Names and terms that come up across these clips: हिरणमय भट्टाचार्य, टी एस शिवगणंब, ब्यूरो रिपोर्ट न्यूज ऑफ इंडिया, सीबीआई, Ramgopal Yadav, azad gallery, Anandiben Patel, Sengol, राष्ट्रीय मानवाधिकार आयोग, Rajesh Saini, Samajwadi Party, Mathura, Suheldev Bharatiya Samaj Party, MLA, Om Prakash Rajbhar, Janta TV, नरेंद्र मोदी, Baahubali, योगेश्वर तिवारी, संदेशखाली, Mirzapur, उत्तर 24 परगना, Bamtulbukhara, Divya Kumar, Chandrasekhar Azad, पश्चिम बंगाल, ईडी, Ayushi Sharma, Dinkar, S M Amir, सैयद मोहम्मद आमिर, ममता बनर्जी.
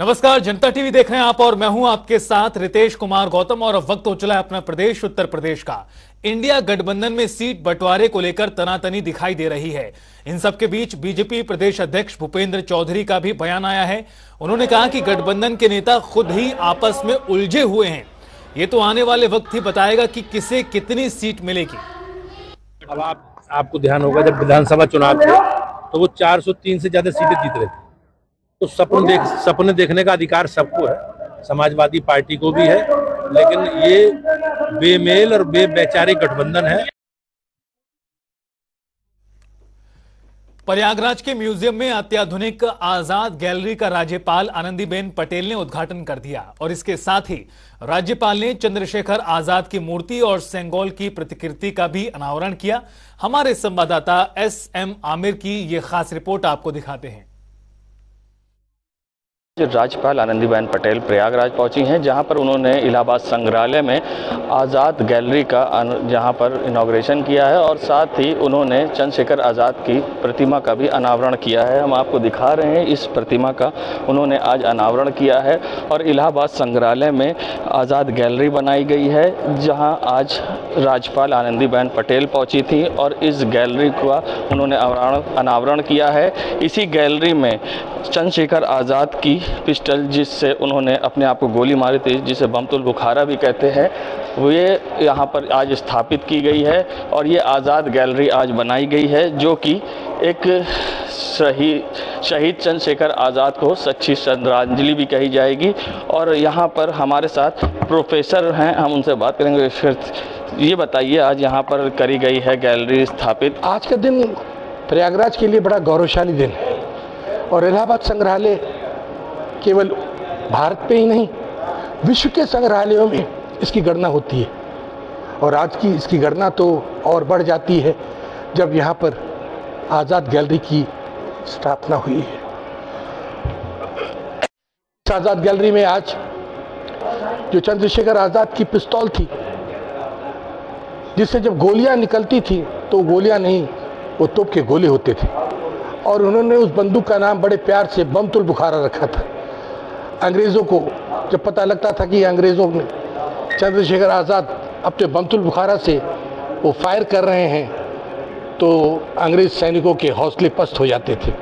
नमस्कार, जनता टीवी देख रहे हैं आप और मैं हूं आपके साथ रितेश कुमार गौतम। और अब वक्त हो चला है अपना प्रदेश उत्तर प्रदेश का। इंडिया गठबंधन में सीट बंटवारे को लेकर तनातनी दिखाई दे रही है। इन सब के बीच बीजेपी प्रदेश अध्यक्ष भूपेंद्र चौधरी का भी बयान आया है। उन्होंने कहा कि गठबंधन के नेता खुद ही आपस में उलझे हुए हैं। ये तो आने वाले वक्त ही बताएगा कि किसे कितनी सीट मिलेगी। अब आपको ध्यान होगा जब विधानसभा चुनाव थे तो वो 403 से ज्यादा सीटें जीत रहे थे। तो सपने देखने का अधिकार सबको है, समाजवादी पार्टी को भी है, लेकिन ये बेमेल और बेवैचारिक गठबंधन है। प्रयागराज के म्यूजियम में अत्याधुनिक आजाद गैलरी का राज्यपाल आनंदीबेन पटेल ने उद्घाटन कर दिया और इसके साथ ही राज्यपाल ने चंद्रशेखर आजाद की मूर्ति और सेंगोल की प्रतिकृति का भी अनावरण किया। हमारे संवाददाता SM आमिर की ये खास रिपोर्ट आपको दिखाते हैं। राज्यपाल आनंदीबेन पटेल प्रयागराज पहुंची हैं, जहां पर उन्होंने इलाहाबाद संग्रहालय में आज़ाद गैलरी का जहां पर इनॉग्रेशन किया है और साथ ही उन्होंने चंद्रशेखर आज़ाद की प्रतिमा का भी अनावरण किया है। हम आपको दिखा रहे हैं इस प्रतिमा का उन्होंने आज अनावरण किया है। और इलाहाबाद संग्रहालय में आज़ाद गैलरी बनाई गई है, जहाँ आज राज्यपाल आनंदीबेन पटेल पहुँची थी और इस गैलरी का उन्होंने अनावरण किया है। इसी गैलरी में चंद्रशेखर आज़ाद की पिस्टल, जिससे उन्होंने अपने आप को गोली मारी थी, जिसे बमतुलबुखारा भी कहते हैं, वो ये यहाँ पर आज स्थापित की गई है। और ये आज़ाद गैलरी आज बनाई गई है, जो कि एक शहीद चंद्रशेखर आज़ाद को सच्ची श्रद्धांजलि भी कही जाएगी। और यहाँ पर हमारे साथ प्रोफेसर हैं, हम उनसे बात करेंगे। ये बताइए, आज यहाँ पर करी गई है गैलरी स्थापित। आज का दिन प्रयागराज के लिए बड़ा गौरवशाली दिन है और इलाहाबाद संग्रहालय केवल भारत पे ही नहीं, विश्व के संग्रहालयों में इसकी गणना होती है और आज की इसकी गणना तो और बढ़ जाती है जब यहाँ पर आज़ाद गैलरी की स्थापना हुई है। आज़ाद गैलरी में आज जो चंद्रशेखर आज़ाद की पिस्तौल थी, जिससे जब गोलियाँ निकलती थी तो गोलियाँ नहीं, वो तोप के गोले होते थे। और उन्होंने उस बंदूक का नाम बड़े प्यार से बमतुलबुखारा रखा था। अंग्रेज़ों को जब पता लगता था कि अंग्रेज़ों ने चंद्रशेखर आज़ाद अपने बमतुलबुखारा से वो फायर कर रहे हैं तो अंग्रेज़ सैनिकों के हौसले पस्त हो जाते थे।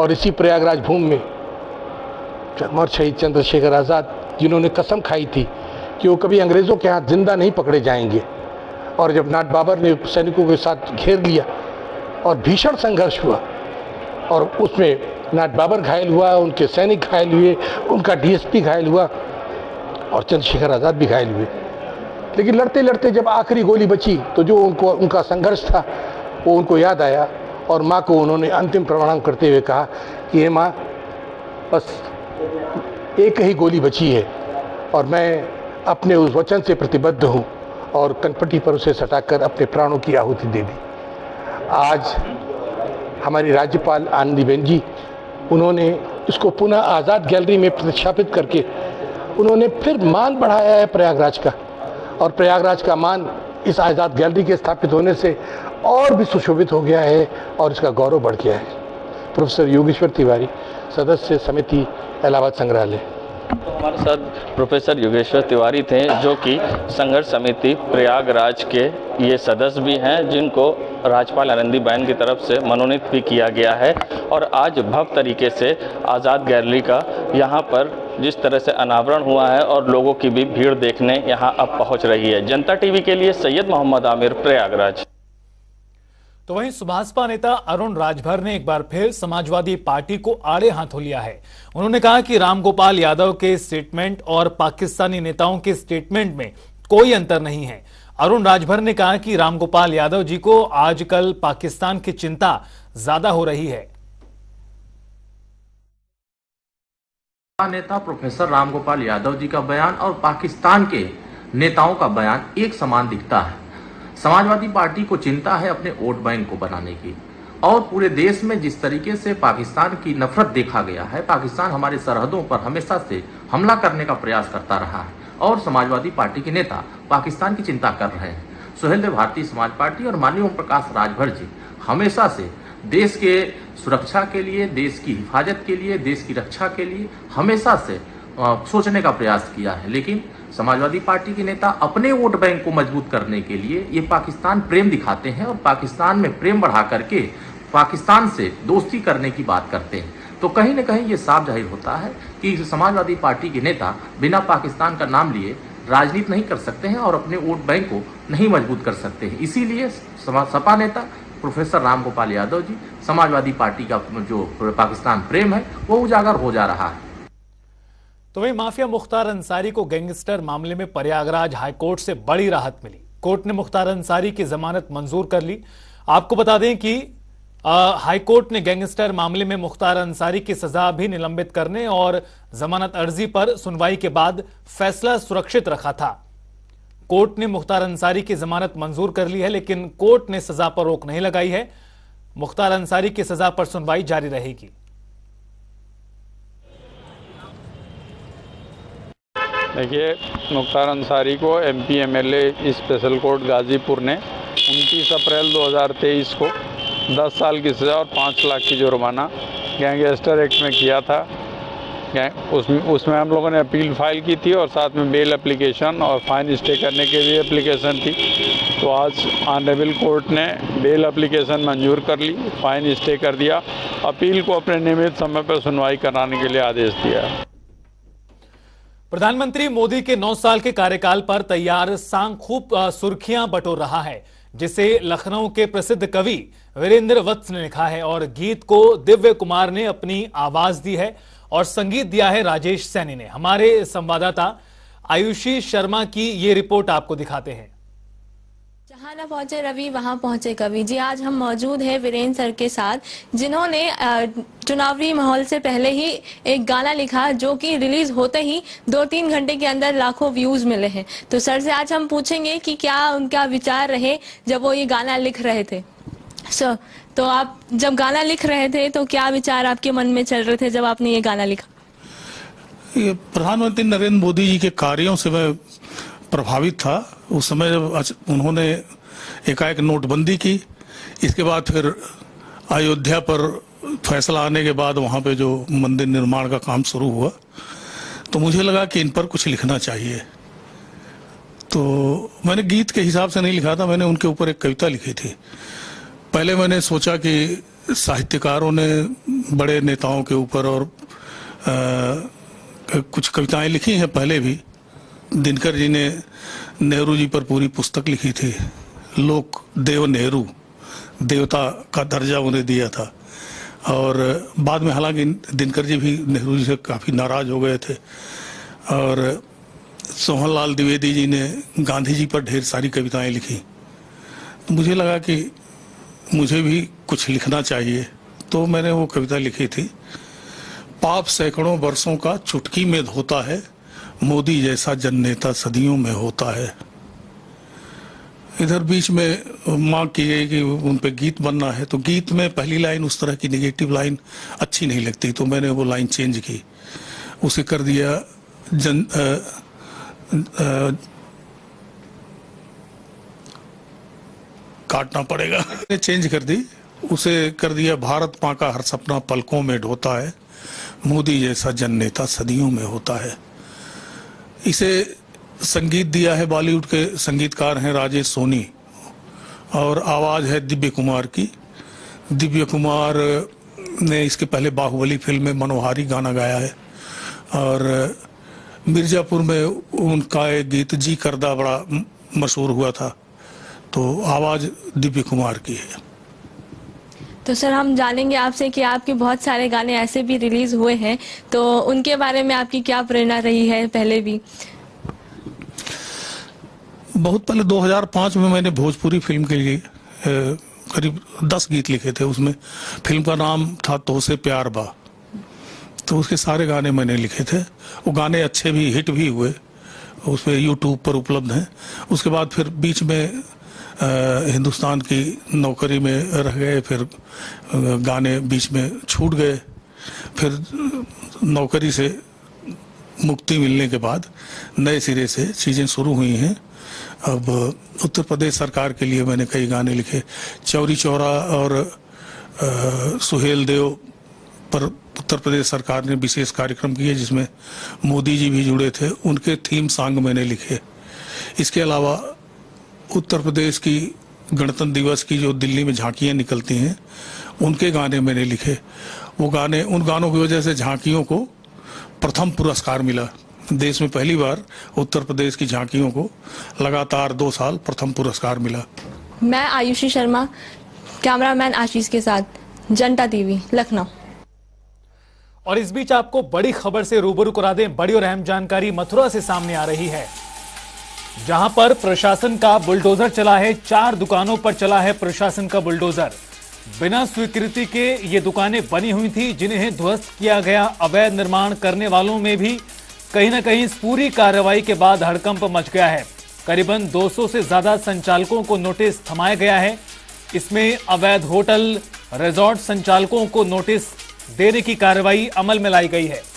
और इसी प्रयागराज भूमि में अमर शहीद चंद्रशेखर आज़ाद, जिन्होंने कसम खाई थी कि वो कभी अंग्रेज़ों के हाथ ज़िंदा नहीं पकड़े जाएंगे, और जब नाट बाबर ने सैनिकों के साथ घेर लिया और भीषण संघर्ष हुआ और उसमें नाट बाबर घायल हुआ, उनके सैनिक घायल हुए, उनका DSP घायल हुआ और चंद्रशेखर आज़ाद भी घायल हुए, लेकिन लड़ते लड़ते जब आखिरी गोली बची तो जो उनका संघर्ष था वो उनको याद आया और माँ को उन्होंने अंतिम प्रणाम करते हुए कहा कि ये माँ, बस एक ही गोली बची है और मैं अपने उस वचन से प्रतिबद्ध हूँ, और कनपटी पर उसे सटाकर अपने प्राणों की आहुति दे दी। आज हमारी राज्यपाल आनंदीबेन जी, उन्होंने इसको पुनः आज़ाद गैलरी में प्रतिष्ठापित करके उन्होंने फिर मान बढ़ाया है प्रयागराज का, और प्रयागराज का मान इस आज़ाद गैलरी के स्थापित होने से और भी सुशोभित हो गया है और इसका गौरव बढ़ गया है। प्रोफेसर योगेश्वर तिवारी, सदस्य समिति इलाहाबाद संग्रहालय। तो हमारे साथ प्रोफेसर योगेश्वर तिवारी थे, जो कि संघर्ष समिति प्रयागराज के ये सदस्य भी हैं, जिनको राज्यपाल आनंदीबेन की तरफ से मनोनीत भी किया गया है। और आज भव्य तरीके से आज़ाद गैलरी का यहाँ पर जिस तरह से अनावरण हुआ है और लोगों की भी भीड़ देखने यहाँ अब पहुँच रही है। जनता टीवी के लिए सैयद मोहम्मद आमिर, प्रयागराज। तो वहीं सुभाषपा नेता अरुण राजभर ने एक बार फिर समाजवादी पार्टी को आड़े हाथों लिया है। उन्होंने कहा कि रामगोपाल यादव के स्टेटमेंट और पाकिस्तानी नेताओं के स्टेटमेंट में कोई अंतर नहीं है। अरुण राजभर ने कहा कि रामगोपाल यादव जी को आजकल पाकिस्तान की चिंता ज्यादा हो रही है। नेता प्रोफेसर रामगोपाल यादव जी का बयान और पाकिस्तान के नेताओं का बयान एक समान दिखता है। समाजवादी पार्टी को चिंता है अपने वोट बैंक को बनाने की, और पूरे देश में जिस तरीके से पाकिस्तान की नफरत देखा गया है, पाकिस्तान हमारे सरहदों पर हमेशा से हमला करने का प्रयास करता रहा है और समाजवादी पार्टी के नेता पाकिस्तान की चिंता कर रहे हैं। सुहेलदेव भारतीय समाज पार्टी और माननीय ओम प्रकाश राजभर जी हमेशा से देश के सुरक्षा के लिए, देश की हिफाजत के लिए, देश की रक्षा के लिए हमेशा से सोचने का प्रयास किया है। लेकिन समाजवादी पार्टी के नेता अपने वोट बैंक को मजबूत करने के लिए ये पाकिस्तान प्रेम दिखाते हैं और पाकिस्तान में प्रेम बढ़ा करके पाकिस्तान से दोस्ती करने की बात करते हैं। तो कहीं ना कहीं ये साफ जाहिर होता है कि समाजवादी पार्टी के नेता बिना पाकिस्तान का नाम लिए राजनीति नहीं कर सकते हैं और अपने वोट बैंक को नहीं मजबूत कर सकते हैं। इसीलिए सपा नेता प्रोफेसर रामगोपाल यादव जी, समाजवादी पार्टी का जो पाकिस्तान प्रेम है वो उजागर हो जा रहा है। तो वही माफिया मुख्तार अंसारी को गैंगस्टर मामले में प्रयागराज हाईकोर्ट से बड़ी राहत मिली। कोर्ट ने मुख्तार अंसारी की जमानत मंजूर कर ली। आपको बता दें कि हाईकोर्ट ने गैंगस्टर मामले में मुख्तार अंसारी की सजा भी निलंबित करने और जमानत अर्जी पर सुनवाई के बाद फैसला सुरक्षित रखा था। कोर्ट ने मुख्तार अंसारी की जमानत मंजूर कर ली है, लेकिन कोर्ट ने सजा पर रोक नहीं लगाई है। मुख्तार अंसारी की सजा पर सुनवाई जारी रहेगी। देखिए, मुख्तार अंसारी को MP MLA special court Ghazipur ने 29 अप्रैल 2023 को 10 साल की सज़ा और 5 लाख की जुर्माना गैंगस्टर एक्ट में किया था। उसमें हम लोगों ने अपील फाइल की थी और साथ में बेल एप्लीकेशन और फाइन स्टे करने के लिए एप्लीकेशन थी। तो आज ऑनरेबल कोर्ट ने बेल एप्लीकेशन मंजूर कर ली, फाइन स्टे कर दिया, अपील को अपने नियमित समय पर सुनवाई कराने के लिए आदेश दिया। प्रधानमंत्री मोदी के 9 साल के कार्यकाल पर तैयार सांग खूब सुर्खियां बटोर रहा है, जिसे लखनऊ के प्रसिद्ध कवि वीरेंद्र वत्स ने लिखा है और गीत को दिव्य कुमार ने अपनी आवाज दी है और संगीत दिया है राजेश सैनी ने। हमारे संवाददाता आयुषी शर्मा की ये रिपोर्ट आपको दिखाते हैं। जहाँ न पहुंचे रवि वहां पहुंचे कवि जी। आज हम मौजूद हैं वीरेंद्र सर के साथ, जिन्होंने चुनावी माहौल से पहले ही एक गाना लिखा जो कि रिलीज होते ही 2-3 घंटे के अंदर लाखों व्यूज मिले हैं। तो सर से आज हम पूछेंगे कि क्या उनका विचार रहे जब वो ये गाना लिख रहे थे। सर, तो आप जब गाना लिख रहे थे तो क्या विचार आपके मन में चल रहे थे जब आपने ये गाना लिखा? ये प्रधानमंत्री नरेंद्र मोदी जी के कार्यों से मैं प्रभावित था। उस समय जब उन्होंने एकाएक नोटबंदी की, इसके बाद फिर अयोध्या पर फैसला आने के बाद वहाँ पे जो मंदिर निर्माण का काम शुरू हुआ, तो मुझे लगा कि इन पर कुछ लिखना चाहिए। तो मैंने गीत के हिसाब से नहीं लिखा था, मैंने उनके ऊपर एक कविता लिखी थी। पहले मैंने सोचा कि साहित्यकारों ने बड़े नेताओं के ऊपर और कुछ कविताएँ लिखी हैं पहले भी। दिनकर जी ने नेहरू जी पर पूरी पुस्तक लिखी थी, लोक देव नेहरू, देवता का दर्जा उन्हें दिया था। और बाद में हालांकि दिनकर जी भी नेहरू जी से काफ़ी नाराज हो गए थे। और सोहनलाल द्विवेदी जी ने गांधी जी पर ढेर सारी कविताएं लिखी। तो मुझे लगा कि मुझे भी कुछ लिखना चाहिए, तो मैंने वो कविता लिखी थी। पाप सैकड़ों वर्षों का चुटकी में धोता है, मोदी जैसा जन नेता सदियों में होता है। इधर बीच में मांग की गई कि उन पे गीत बनना है, तो गीत में पहली लाइन उस तरह की नेगेटिव लाइन अच्छी नहीं लगती, तो मैंने वो लाइन चेंज की, उसे कर दिया काटना पड़ेगा, चेंज कर दी, उसे कर दिया भारत माँ का हर सपना पलकों में ढोता है, मोदी जैसा जन नेता सदियों में होता है। इसे संगीत दिया है, बॉलीवुड के संगीतकार हैं राजेश सोनी और आवाज़ है दिव्य कुमार की। दिव्य कुमार ने इसके पहले बाहुबली फिल्म में मनोहारी गाना गाया है और मिर्जापुर में उनका एक गीत जी करदा बड़ा मशहूर हुआ था। तो आवाज़ दिव्य कुमार की है। तो सर, हम जानेंगे आपसे कि आपके बहुत सारे गाने ऐसे भी रिलीज हुए हैं, तो उनके बारे में आपकी क्या प्रेरणा रही है? पहले भी बहुत पहले 2005 में मैंने भोजपुरी फिल्म के लिए करीब 10 गीत लिखे थे। उसमें फिल्म का नाम था तोसे प्यार बा, तो उसके सारे गाने मैंने लिखे थे। वो गाने अच्छे भी, हिट भी हुए, उस पर यूट्यूब पर उपलब्ध हैं। उसके बाद फिर बीच में हिंदुस्तान की नौकरी में रह गए, फिर गाने बीच में छूट गए, फिर नौकरी से मुक्ति मिलने के बाद नए सिरे से चीज़ें शुरू हुई हैं। अब उत्तर प्रदेश सरकार के लिए मैंने कई गाने लिखे, चौरी चौरा और सुहेलदेव पर उत्तर प्रदेश सरकार ने विशेष कार्यक्रम किए जिसमें मोदी जी भी जुड़े थे, उनके थीम सॉन्ग मैंने लिखे। इसके अलावा उत्तर प्रदेश की गणतंत्र दिवस की जो दिल्ली में झांकियाँ निकलती हैं उनके गाने मैंने लिखे। वो गाने, उन गानों की वजह से झांकियों को प्रथम पुरस्कार मिला। देश में पहली बार उत्तर प्रदेश की झांकियों को लगातार 2 साल प्रथम पुरस्कार मिला। मैं आयुषी शर्मा, कैमरामैन आशीष के साथ, जनता टीवी, लखनऊ। और इस बीच आपको बड़ी खबर से रूबरू करा दें। बड़ी और अहम जानकारी मथुरा से सामने आ रही है, जहां पर प्रशासन का बुलडोजर चला है। 4 दुकानों पर चला है प्रशासन का बुलडोजर। बिना स्वीकृति के ये दुकानें बनी हुई थी जिन्हें ध्वस्त किया गया। अवैध निर्माण करने वालों में भी कहीं ना कहीं इस पूरी कार्रवाई के बाद हड़कंप मच गया है। करीबन 200 से ज्यादा संचालकों को नोटिस थमाया गया है। इसमें अवैध होटल, रिजॉर्ट संचालकों को नोटिस देने की कार्रवाई अमल में लाई गई है।